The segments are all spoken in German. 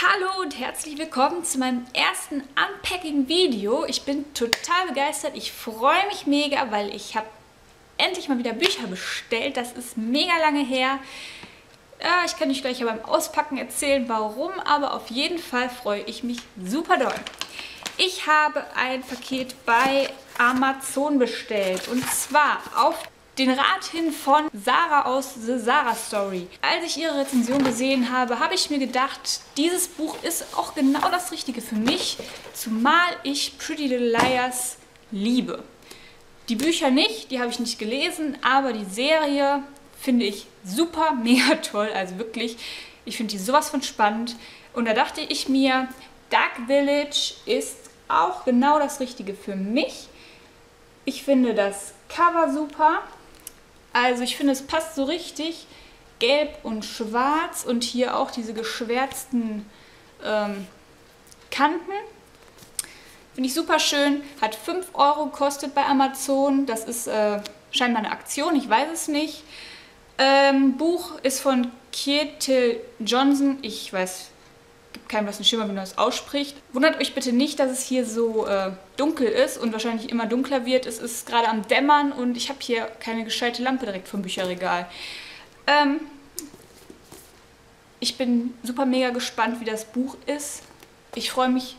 Hallo und herzlich willkommen zu meinem ersten Unpacking-Video. Ich bin total begeistert, ich freue mich mega, weil ich habe endlich mal wieder Bücher bestellt. Das ist mega lange her. Ich kann euch gleich beim Auspacken erzählen, warum, aber auf jeden Fall freue ich mich super doll. Ich habe ein Paket bei Amazon bestellt und zwar auf den Rat hin von Sarah aus The Sarah Story. Als ich ihre Rezension gesehen habe, habe ich mir gedacht, dieses Buch ist auch genau das Richtige für mich, zumal ich Pretty Little Liars liebe. Die Bücher nicht, die habe ich nicht gelesen, aber die Serie finde ich super, mega toll, also wirklich, ich finde die sowas von spannend. Und da dachte ich mir, Dark Village ist auch genau das Richtige für mich. Ich finde das Cover super. Also ich finde, es passt so richtig, gelb und schwarz und hier auch diese geschwärzten Kanten. Finde ich super schön, hat 5 Euro gekostet bei Amazon, das ist scheinbar eine Aktion, ich weiß es nicht. Buch ist von Kjetil Johnsen, ich weiß, gibt keinem was ein Schimmer, wie man das ausspricht. Wundert euch bitte nicht, dass es hier so dunkel ist und wahrscheinlich immer dunkler wird. Es ist gerade am Dämmern und ich habe hier keine gescheite Lampe direkt vom Bücherregal. Ich bin super mega gespannt, wie das Buch ist. Ich freue mich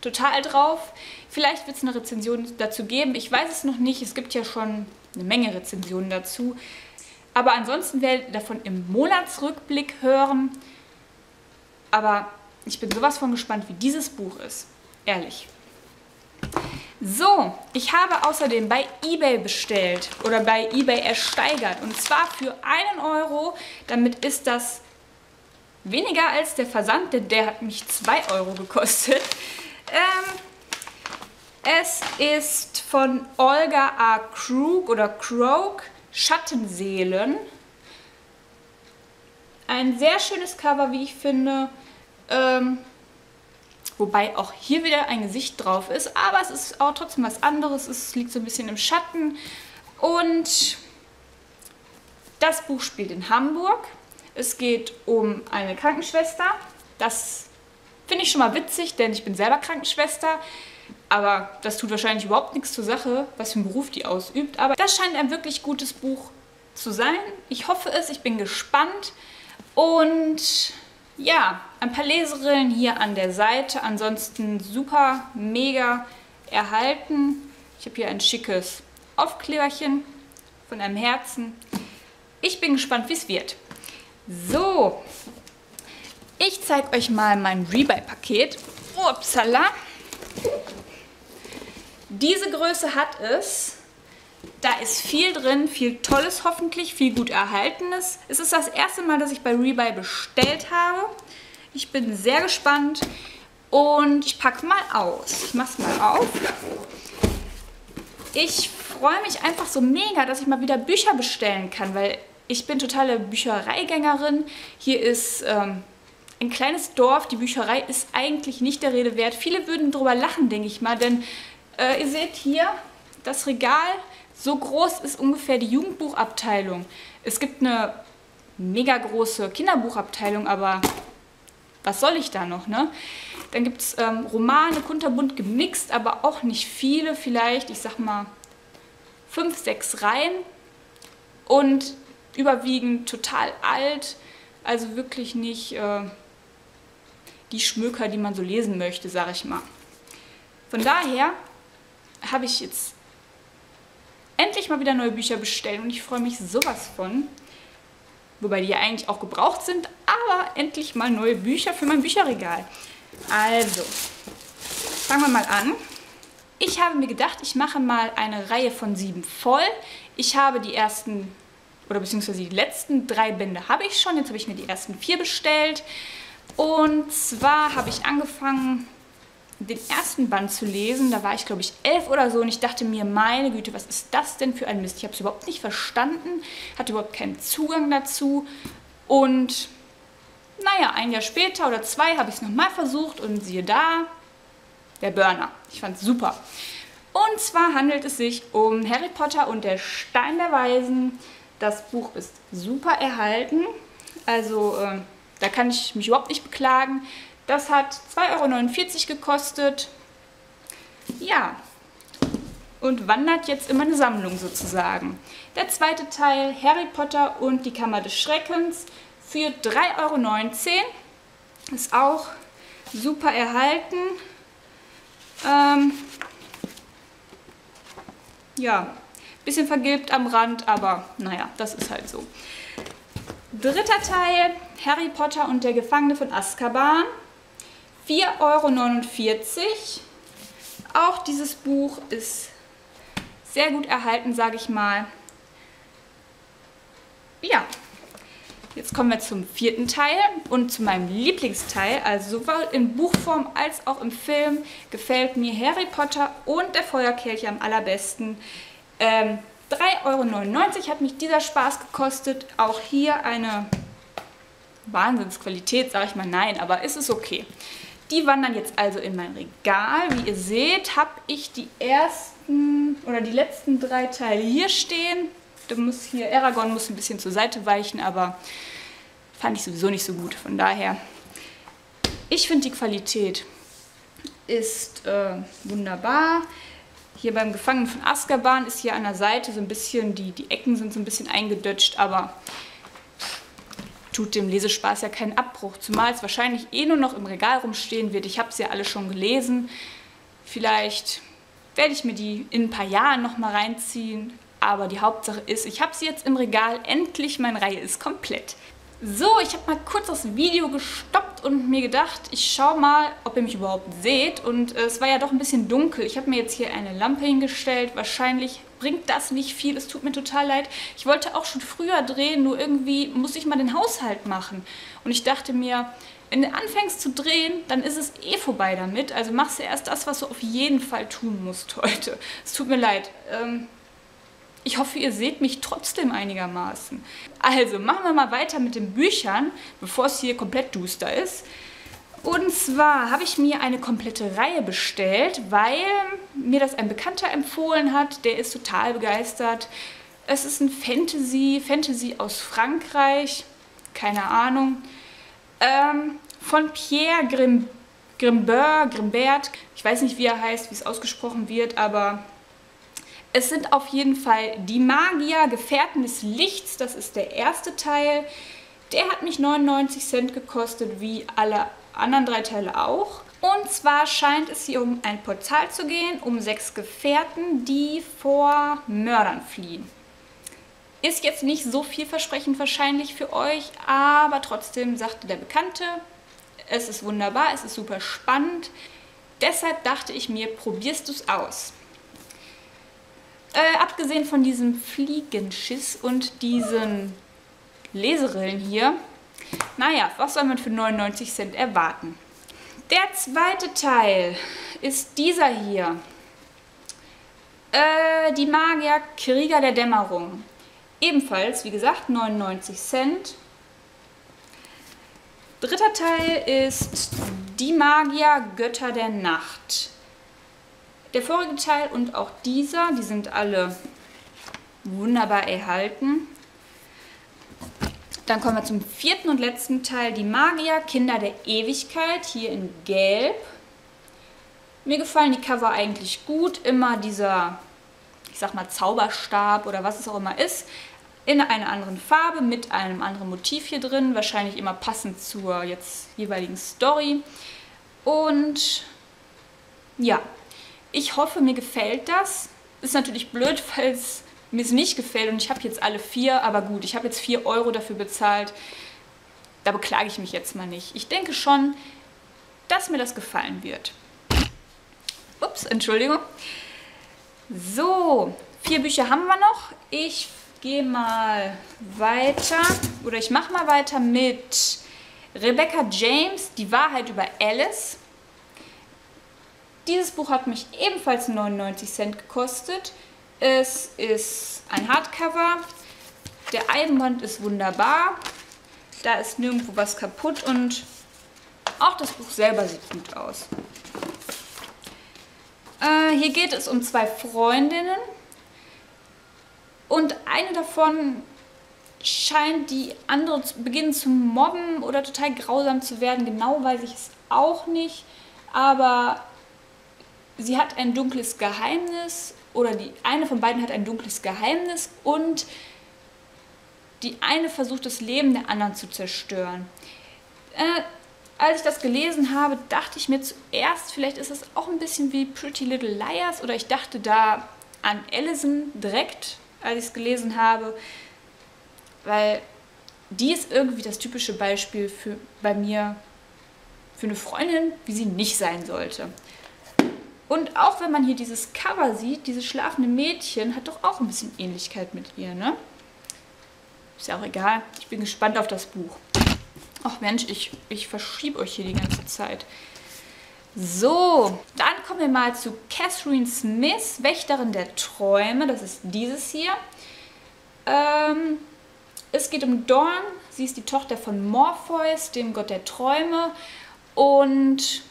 total drauf. Vielleicht wird es eine Rezension dazu geben. Ich weiß es noch nicht. Es gibt ja schon eine Menge Rezensionen dazu. Aber ansonsten werdet ihr davon im Monatsrückblick hören. Aber ich bin sowas von gespannt, wie dieses Buch ist. Ehrlich. So, ich habe außerdem bei Ebay bestellt oder bei Ebay ersteigert. Und zwar für 1 Euro. Damit ist das weniger als der Versand, denn der hat mich 2 Euro gekostet. Es ist von Olga A. Krook oder Krook, Schattenseelen. Ein sehr schönes Cover, wie ich finde. Wobei auch hier wieder ein Gesicht drauf ist. Aber es ist auch trotzdem was anderes. Es liegt so ein bisschen im Schatten. Und das Buch spielt in Hamburg. Es geht um eine Krankenschwester. Das finde ich schon mal witzig, denn ich bin selber Krankenschwester. Aber das tut wahrscheinlich überhaupt nichts zur Sache, was für einen Beruf die ausübt. Aber das scheint ein wirklich gutes Buch zu sein. Ich hoffe es, ich bin gespannt. Und ja, ein paar Leserillen hier an der Seite. Ansonsten super, mega erhalten. Ich habe hier ein schickes Aufkleberchen von einem Herzen. Ich bin gespannt, wie es wird. So, ich zeige euch mal mein Rebuy-Paket. Upsala. Diese Größe hat es. Da ist viel drin, viel Tolles hoffentlich, viel gut Erhaltenes. Es ist das erste Mal, dass ich bei Rebuy bestellt habe. Ich bin sehr gespannt und ich packe mal aus. Ich mache es mal auf. Ich freue mich einfach so mega, dass ich mal wieder Bücher bestellen kann, weil ich bin totale Büchereigängerin. Hier ist ein kleines Dorf. Die Bücherei ist eigentlich nicht der Rede wert. Viele würden drüber lachen, denke ich mal, denn ihr seht hier das Regal. So groß ist ungefähr die Jugendbuchabteilung. Es gibt eine mega große Kinderbuchabteilung, aber was soll ich da noch, ne? Dann gibt es Romane, kunterbunt gemixt, aber auch nicht viele, vielleicht, ich sag mal, 5, 6 Reihen. Und überwiegend total alt, also wirklich nicht die Schmöker, die man so lesen möchte, sag ich mal. Von daher habe ich jetzt endlich mal wieder neue Bücher bestellen und ich freue mich sowas von. Wobei die ja eigentlich auch gebraucht sind, aber endlich mal neue Bücher für mein Bücherregal. Also, fangen wir mal an. Ich habe mir gedacht, ich mache mal eine Reihe von 7 voll. Ich habe die ersten, oder beziehungsweise die letzten 3 Bände habe ich schon. Jetzt habe ich mir die ersten 4 bestellt. Und zwar habe ich angefangen, den ersten Band zu lesen, da war ich glaube ich 11 oder so und ich dachte mir, meine Güte, was ist das denn für ein Mist? Ich habe es überhaupt nicht verstanden, hatte überhaupt keinen Zugang dazu und naja, ein Jahr später oder 2 habe ich es nochmal versucht und siehe da, der Burner. Ich fand es super. Und zwar handelt es sich um Harry Potter und der Stein der Weisen. Das Buch ist super erhalten, also Da kann ich mich überhaupt nicht beklagen. Das hat 2,49 € gekostet. Ja, und wandert jetzt in meine Sammlung sozusagen. Der zweite Teil, Harry Potter und die Kammer des Schreckens, für 3,19 €. Ist auch super erhalten. Ja, bisschen vergilbt am Rand, aber naja, das ist halt so. Dritter Teil, Harry Potter und der Gefangene von Azkaban, 4,49 €. Auch dieses Buch ist sehr gut erhalten, sage ich mal. Ja, jetzt kommen wir zum vierten Teil und zu meinem Lieblingsteil. Also sowohl in Buchform als auch im Film gefällt mir Harry Potter und der Feuerkelch am allerbesten. 3,99 € hat mich dieser Spaß gekostet. Auch hier eine Wahnsinnsqualität, sage ich mal, nein, aber es ist okay. Die wandern jetzt also in mein Regal. Wie ihr seht, habe ich die ersten oder die letzten drei Teile hier stehen. Da muss hier, Aragorn muss ein bisschen zur Seite weichen, aber fand ich sowieso nicht so gut. Von daher, ich finde, die Qualität ist wunderbar. Hier beim Gefangenen von Azkaban ist hier an der Seite so ein bisschen, die Ecken sind so ein bisschen eingedutscht, aber tut dem Lesespaß ja keinen Abbruch. Zumal es wahrscheinlich eh nur noch im Regal rumstehen wird. Ich habe es ja alle schon gelesen. Vielleicht werde ich mir die in ein paar Jahren nochmal reinziehen. Aber die Hauptsache ist, ich habe sie jetzt im Regal. Endlich, meine Reihe ist komplett. So, ich habe mal kurz das Video gestoppt und mir gedacht, ich schaue mal, ob ihr mich überhaupt seht. Und es war ja doch ein bisschen dunkel. Ich habe mir jetzt hier eine Lampe hingestellt. Wahrscheinlich bringt das nicht viel. Es tut mir total leid. Ich wollte auch schon früher drehen, nur irgendwie muss ich mal den Haushalt machen. Und ich dachte mir, wenn du anfängst zu drehen, dann ist es eh vorbei damit. Also machst du erst das, was du auf jeden Fall tun musst heute. Es tut mir leid. Ich hoffe, ihr seht mich trotzdem einigermaßen. Also, machen wir mal weiter mit den Büchern, bevor es hier komplett duster ist. Und zwar habe ich mir eine komplette Reihe bestellt, weil mir das ein Bekannter empfohlen hat. Der ist total begeistert. Es ist ein Fantasy aus Frankreich, keine Ahnung, von Pierre Grimbert. Ich weiß nicht, wie er heißt, wie es ausgesprochen wird, aber es sind auf jeden Fall die Magier, Gefährten des Lichts, das ist der erste Teil. Der hat mich 99 Cent gekostet, wie alle anderen drei Teile auch. Und zwar scheint es hier um ein Portal zu gehen, um 6 Gefährten, die vor Mördern fliehen. Ist jetzt nicht so vielversprechend wahrscheinlich für euch, aber trotzdem sagte der Bekannte, es ist wunderbar, es ist super spannend. Deshalb dachte ich mir, probierst du es aus. Abgesehen von diesem Fliegenschiss und diesen Leserillen hier, naja, was soll man für 99 Cent erwarten? Der zweite Teil ist dieser hier. Die Magier, Krieger der Dämmerung. Ebenfalls, wie gesagt, 99 Cent. Dritter Teil ist die Magier, Götter der Nacht. Der vorige Teil und auch dieser, die sind alle wunderbar erhalten. Dann kommen wir zum vierten und letzten Teil, die Magier, Kinder der Ewigkeit, hier in Gelb. Mir gefallen die Cover eigentlich gut, immer dieser, ich sag mal, Zauberstab oder was es auch immer ist, in einer anderen Farbe mit einem anderen Motiv hier drin, wahrscheinlich immer passend zur jetzt jeweiligen Story. Und ja, ich hoffe, mir gefällt das. Ist natürlich blöd, falls mir es nicht gefällt und ich habe jetzt alle vier, aber gut, ich habe jetzt 4 € dafür bezahlt. Da beklage ich mich jetzt mal nicht. Ich denke schon, dass mir das gefallen wird. Ups, Entschuldigung. So, 4 Bücher haben wir noch. Ich gehe mal weiter oder ich mache mal weiter mit Rebecca James, Die Wahrheit über Alice. Dieses Buch hat mich ebenfalls 99 Cent gekostet. Es ist ein Hardcover. Der Einband ist wunderbar. Da ist nirgendwo was kaputt und auch das Buch selber sieht gut aus. Hier geht es um 2 Freundinnen und eine davon scheint die andere zu beginnen zu mobben oder total grausam zu werden. Genau weiß ich es auch nicht, aber sie hat ein dunkles Geheimnis oder die eine von beiden hat ein dunkles Geheimnis und die eine versucht, das Leben der anderen zu zerstören. Als ich das gelesen habe, dachte ich mir zuerst, vielleicht ist es auch ein bisschen wie Pretty Little Liars oder ich dachte da an Alison direkt, als ich es gelesen habe, weil die ist irgendwie das typische Beispiel bei mir für eine Freundin, wie sie nicht sein sollte. Und auch wenn man hier dieses Cover sieht, dieses schlafende Mädchen hat doch auch ein bisschen Ähnlichkeit mit ihr, ne? Ist ja auch egal, ich bin gespannt auf das Buch. Ach Mensch, ich verschiebe euch hier die ganze Zeit. So, dann kommen wir mal zu Kathryn Smith, Wächterin der Träume. Das ist dieses hier. Es geht um Dawn. Sie ist die Tochter von Morpheus, dem Gott der Träume. Und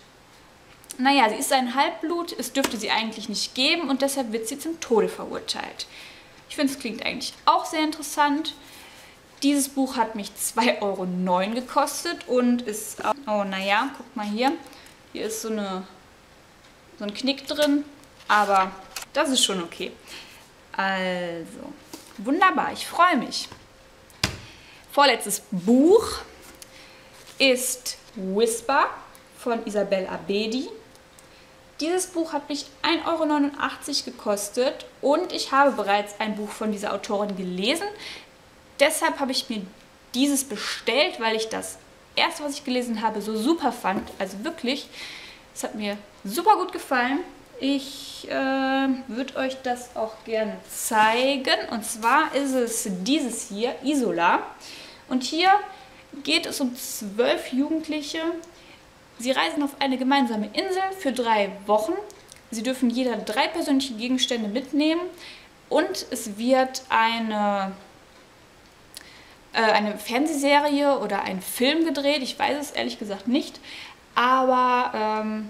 naja, sie ist ein Halbblut. Es dürfte sie eigentlich nicht geben und deshalb wird sie zum Tode verurteilt. Ich finde, es klingt eigentlich auch sehr interessant. Dieses Buch hat mich 2,09 € gekostet und ist... Oh, naja, guck mal hier. Hier ist so ein Knick drin, aber das ist schon okay. Also, wunderbar, ich freue mich. Vorletztes Buch ist Whisper von Isabel Abedi. Dieses Buch hat mich 1,89 € gekostet und ich habe bereits ein Buch von dieser Autorin gelesen. Deshalb habe ich mir dieses bestellt, weil ich das erste, was ich gelesen habe, so super fand. Also wirklich, es hat mir super gut gefallen. Ich würde euch das auch gerne zeigen. Und zwar ist es dieses hier, Isola. Und hier geht es um 12 Jugendliche. Sie reisen auf eine gemeinsame Insel für 3 Wochen. Sie dürfen jeder 3 persönliche Gegenstände mitnehmen. Und es wird eine Fernsehserie oder einen Film gedreht. Ich weiß es ehrlich gesagt nicht, aber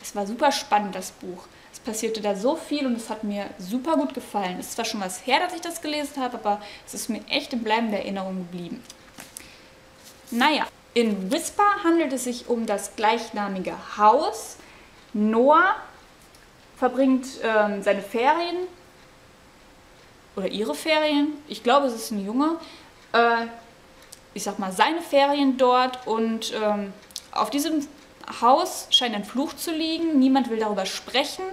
es war super spannend, das Buch. Es passierte da so viel und es hat mir super gut gefallen. Es ist zwar schon was her, dass ich das gelesen habe, aber es ist mir echt in bleibender Erinnerung geblieben. Naja, in Whisper handelt es sich um das gleichnamige Haus. Noah verbringt seine Ferien oder ihre Ferien. Ich glaube, es ist ein Junge. Ich sag mal, seine Ferien dort und auf diesem Haus scheint ein Fluch zu liegen, niemand will darüber sprechen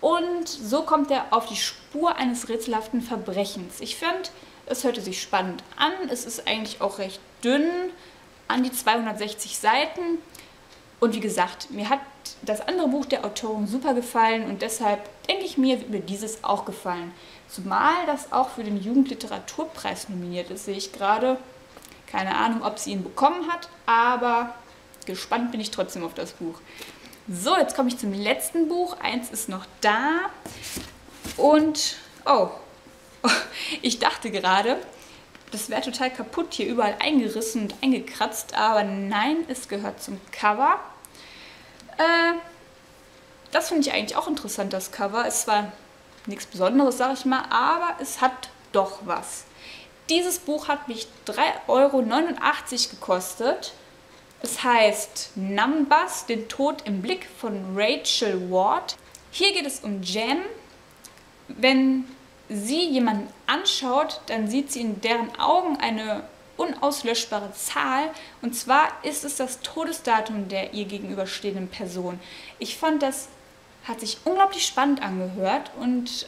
und so kommt er auf die Spur eines rätselhaften Verbrechens. Ich fand, es hörte sich spannend an, es ist eigentlich auch recht dünn, an die 260 Seiten und wie gesagt, mir hat das andere Buch der Autorin super gefallen und deshalb denke ich mir, wird mir dieses auch gefallen. Zumal das auch für den Jugendliteraturpreis nominiert ist, sehe ich gerade. Keine Ahnung, ob sie ihn bekommen hat, aber gespannt bin ich trotzdem auf das Buch. So, jetzt komme ich zum letzten Buch. Eins ist noch da. Und, oh, ich dachte gerade, das wäre total kaputt, hier überall eingerissen und eingekratzt. Aber nein, es gehört zum Cover. Das finde ich eigentlich auch interessant, das Cover. Es war... nichts Besonderes, sage ich mal, aber es hat doch was. Dieses Buch hat mich 3,89 € gekostet. Es heißt Numbers, den Tod im Blick von Rachel Ward. Hier geht es um Jen. Wenn sie jemanden anschaut, dann sieht sie in deren Augen eine unauslöschbare Zahl. Und zwar ist es das Todesdatum der ihr gegenüberstehenden Person. Ich fand das hat sich unglaublich spannend angehört und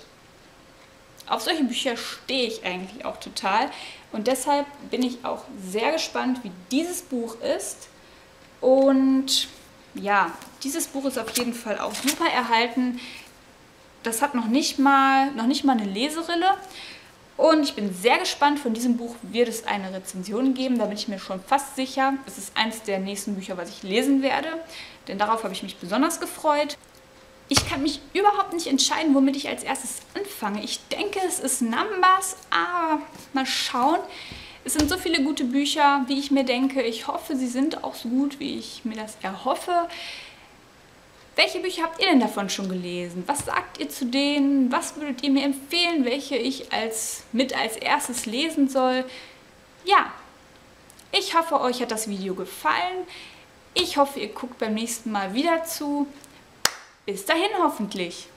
auf solche Bücher stehe ich eigentlich auch total. Und deshalb bin ich auch sehr gespannt, wie dieses Buch ist. Und ja, dieses Buch ist auf jeden Fall auch super erhalten. Das hat noch nicht mal eine Leserille. Und ich bin sehr gespannt, von diesem Buch wird es eine Rezension geben. Da bin ich mir schon fast sicher. Es ist eines der nächsten Bücher, was ich lesen werde. Denn darauf habe ich mich besonders gefreut. Ich kann mich überhaupt nicht entscheiden, womit ich als erstes anfange. Ich denke, es ist Numbers, aber mal schauen. Es sind so viele gute Bücher, wie ich mir denke. Ich hoffe, sie sind auch so gut, wie ich mir das erhoffe. Welche Bücher habt ihr denn davon schon gelesen? Was sagt ihr zu denen? Was würdet ihr mir empfehlen, welche ich mit als erstes lesen soll? ja, ich hoffe, euch hat das Video gefallen. Ich hoffe, ihr guckt beim nächsten Mal wieder zu. Bis dahin hoffentlich.